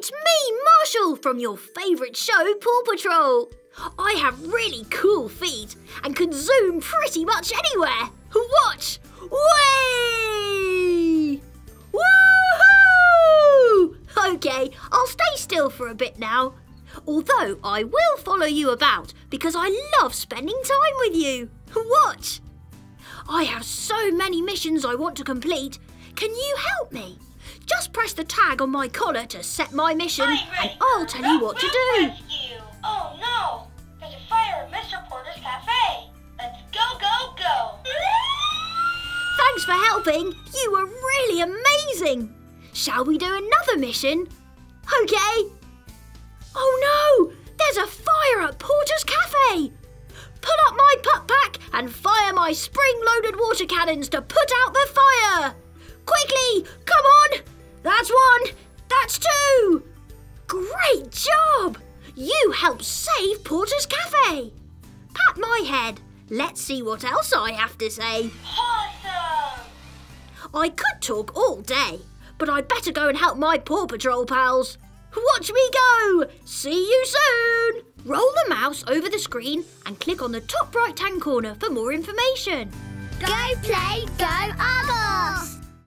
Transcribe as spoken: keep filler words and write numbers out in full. It's me, Marshall, from your favourite show, Paw Patrol. I have really cool feet and can zoom pretty much anywhere. Watch! Whee! Woohoo! Okay, I'll stay still for a bit now. Although I will follow you about because I love spending time with you. Watch! I have so many missions I want to complete. Can you help me? Just press the tag on my collar to set my mission and I'll tell you what to do. Rescue. Oh no! There's a fire at Mister Porter's Cafe. Let's go, go, go! Thanks for helping. You were really amazing. Shall we do another mission? Okay. Oh no! There's a fire at Porter's Cafe. Pull up my putt pack and fire my spring-loaded water cannons to put out the fire. Quickly! Come on! That's one! That's two! Great job! You helped save Porter's Cafe! Pat my head. Let's see what else I have to say. Awesome! I could talk all day, but I'd better go and help my Paw Patrol pals. Watch me go! See you soon! Roll the mouse over the screen and click on the top right-hand corner for more information. Go play, go Uggles!